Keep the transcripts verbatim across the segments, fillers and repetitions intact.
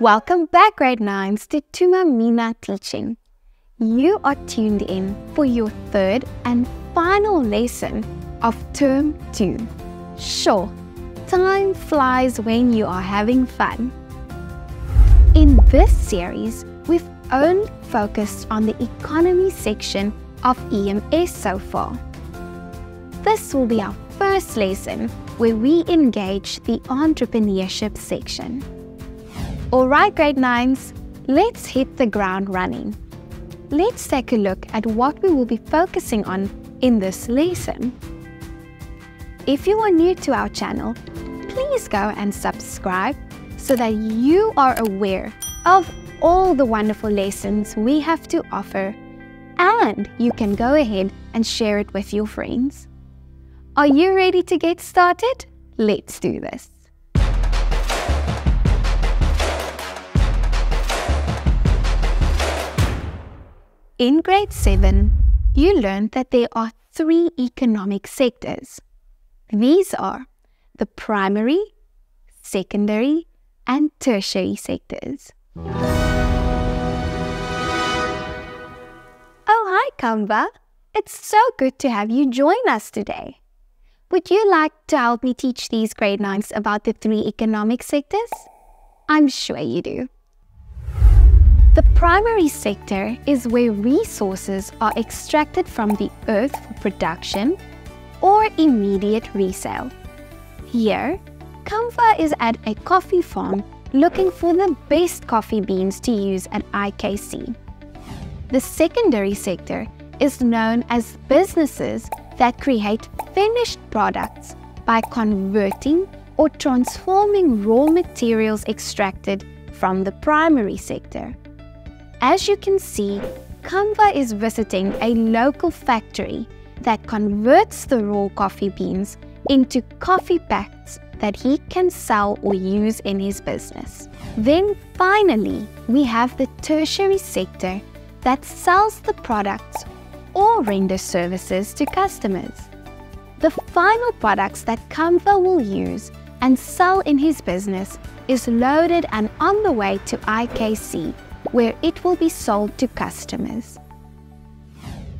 Welcome back, grade nines, to Thuma Mina Teaching. You are tuned in for your third and final lesson of term two. Sure, time flies when you are having fun. In this series, we've only focused on the economy section of E M S so far. This will be our first lesson where we engage the entrepreneurship section. Alright, grade nines, let's hit the ground running. Let's take a look at what we will be focusing on in this lesson. If you are new to our channel, please go and subscribe so that you are aware of all the wonderful lessons we have to offer, and you can go ahead and share it with your friends. Are you ready to get started? Let's do this. In grade seven, you learned that there are three economic sectors. These are the primary, secondary, and tertiary sectors. Oh, hi, Kamba. It's so good to have you join us today. Would you like to help me teach these grade nines about the three economic sectors? I'm sure you do. The primary sector is where resources are extracted from the earth for production or immediate resale. Here, Kamfa is at a coffee farm looking for the best coffee beans to use at I K C. The secondary sector is known as businesses that create finished products by converting or transforming raw materials extracted from the primary sector. As you can see, Kamva is visiting a local factory that converts the raw coffee beans into coffee packs that he can sell or use in his business. Then finally, we have the tertiary sector that sells the products or renders services to customers. The final products that Kamva will use and sell in his business is loaded and on the way to I K C, where it will be sold to customers.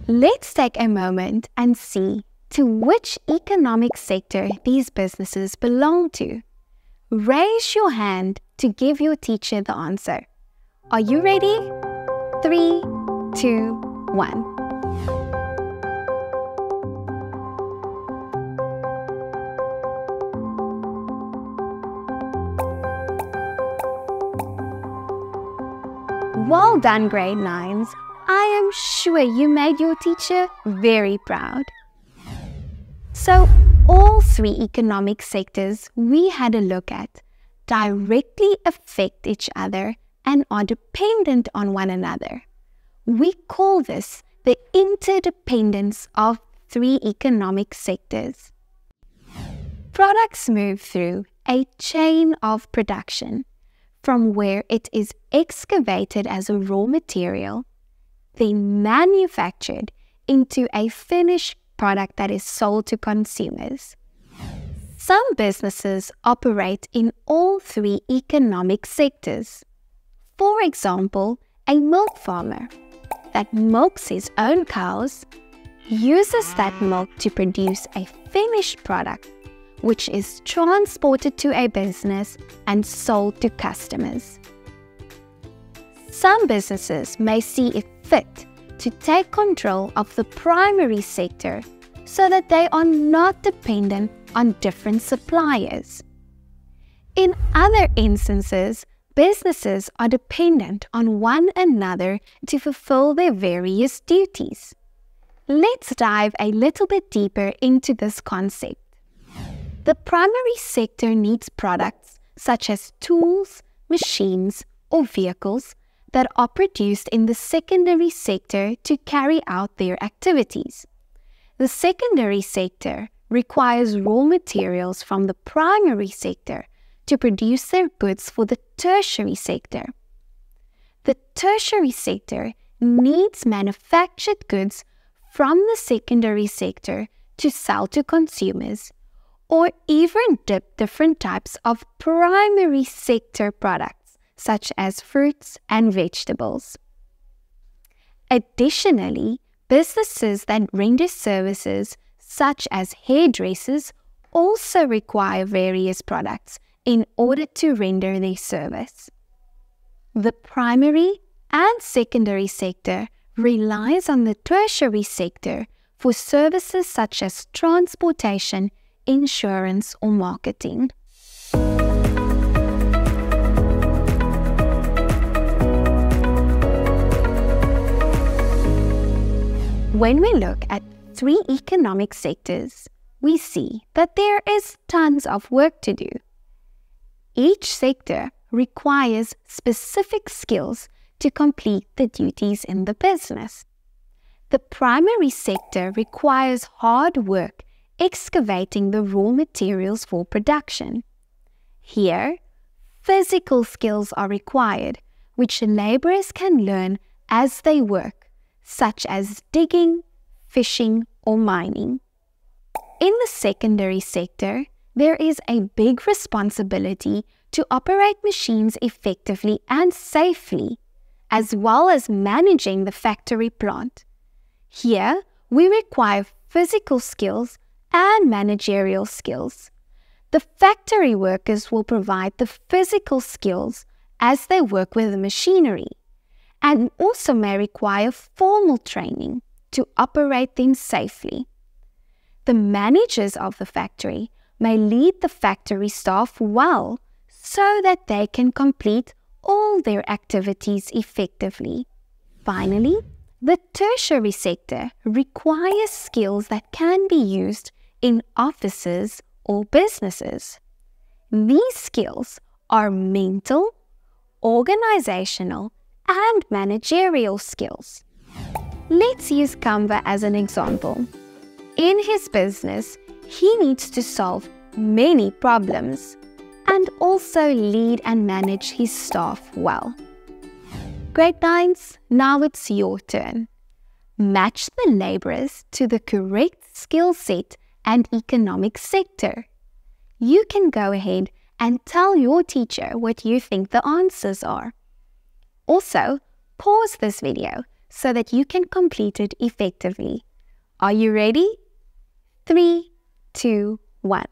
Let's take a moment and see to which economic sector these businesses belong to. Raise your hand to give your teacher the answer. Are you ready? Three, two, one. Well done, grade nines. I am sure you made your teacher very proud. So, all three economic sectors we had a look at directly affect each other and are dependent on one another. We call this the interdependence of three economic sectors. Products move through a chain of production, from where it is excavated as a raw material, then manufactured into a finished product that is sold to consumers. Some businesses operate in all three economic sectors. For example, a milk farmer that milks his own cows uses that milk to produce a finished product, which is transported to a business and sold to customers. Some businesses may see it fit to take control of the primary sector so that they are not dependent on different suppliers. In other instances, businesses are dependent on one another to fulfill their various duties. Let's dive a little bit deeper into this concept. The primary sector needs products such as tools, machines, or vehicles that are produced in the secondary sector to carry out their activities. The secondary sector requires raw materials from the primary sector to produce their goods for the tertiary sector. The tertiary sector needs manufactured goods from the secondary sector to sell to consumers, or even dip different types of primary sector products such as fruits and vegetables. Additionally, businesses that render services such as hairdressers also require various products in order to render their service. The primary and secondary sector relies on the tertiary sector for services such as transportation, insurance, or marketing. When we look at three economic sectors, we see that there is tons of work to do. Each sector requires specific skills to complete the duties in the business. The primary sector requires hard work excavating the raw materials for production. Here, physical skills are required, which laborers can learn as they work, such as digging, fishing, or mining. In the secondary sector, there is a big responsibility to operate machines effectively and safely, as well as managing the factory plant. Here, we require physical skills and managerial skills. The factory workers will provide the physical skills as they work with the machinery, and also may require formal training to operate them safely. The managers of the factory may lead the factory staff well so that they can complete all their activities effectively. Finally, the tertiary sector requires skills that can be used in offices or businesses. These skills are mental, organizational, and managerial skills. Let's use Kamba as an example. In his business, he needs to solve many problems and also lead and manage his staff well. Grade nines, now it's your turn. Match the laborers to the correct skill set and economic sector. You can go ahead and tell your teacher what you think the answers are. Also, pause this video so that you can complete it effectively. Are you ready? Three, two, one.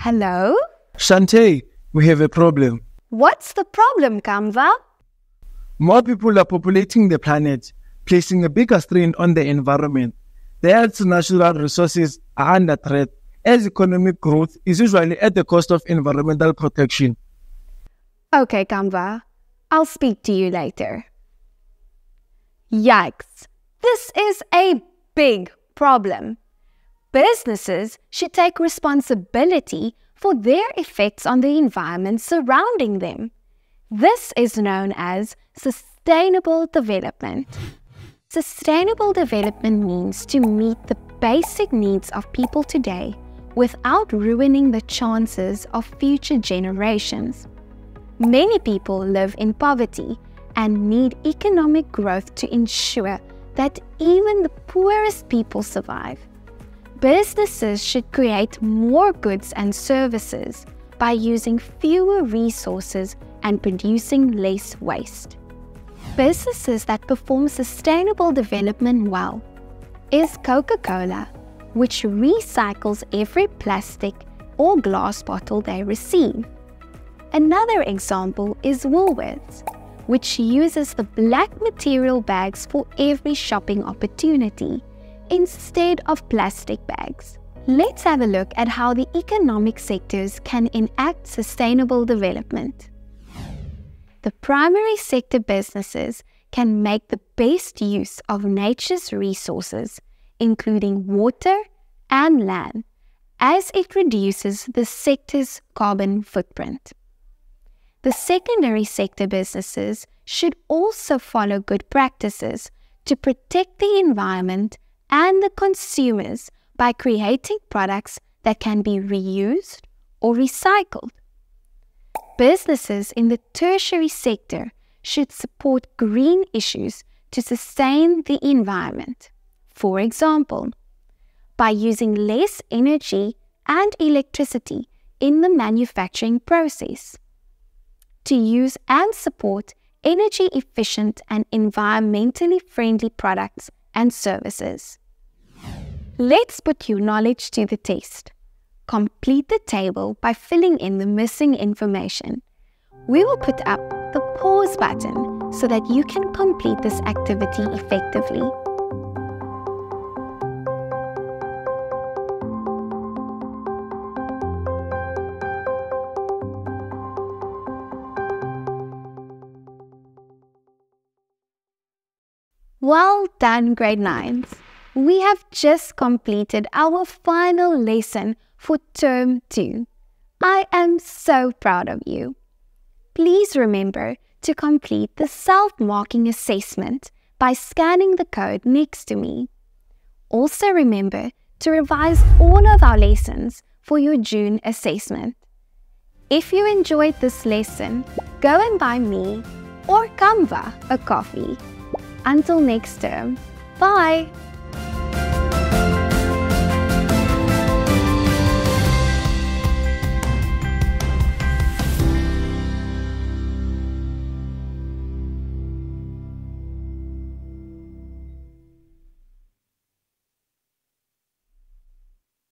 Hello? Shanti, we have a problem. What's the problem, Kamva? More people are populating the planet, placing a bigger strain on the environment. The Earth's natural resources are under threat, as economic growth is usually at the cost of environmental protection. Okay, Kamva. I'll speak to you later. Yikes! This is a big problem. Businesses should take responsibility for their effects on the environment surrounding them. This is known as sustainable development. Sustainable development means to meet the basic needs of people today without ruining the chances of future generations. Many people live in poverty and need economic growth to ensure that even the poorest people survive. Businesses should create more goods and services by using fewer resources and producing less waste. Businesses that perform sustainable development well is Coca-Cola, which recycles every plastic or glass bottle they receive. Another example is Woolworths, which uses the black material bags for every shopping opportunity, instead of plastic bags. Let's have a look at how the economic sectors can enact sustainable development. The primary sector businesses can make the best use of nature's resources, including water and land, as it reduces the sector's carbon footprint. The secondary sector businesses should also follow good practices to protect the environment and the consumers by creating products that can be reused or recycled. Businesses in the tertiary sector should support green issues to sustain the environment. For example, by using less energy and electricity in the manufacturing process, to use and support energy-efficient and environmentally friendly products and services. Let's put your knowledge to the test. Complete the table by filling in the missing information. We will put up the pause button so that you can complete this activity effectively. Well done, grade nines! We have just completed our final lesson for term two. I am so proud of you. Please remember to complete the self-marking assessment by scanning the code next to me. Also remember to revise all of our lessons for your June assessment. If you enjoyed this lesson, go and buy me or Canva a coffee. Until next term, bye!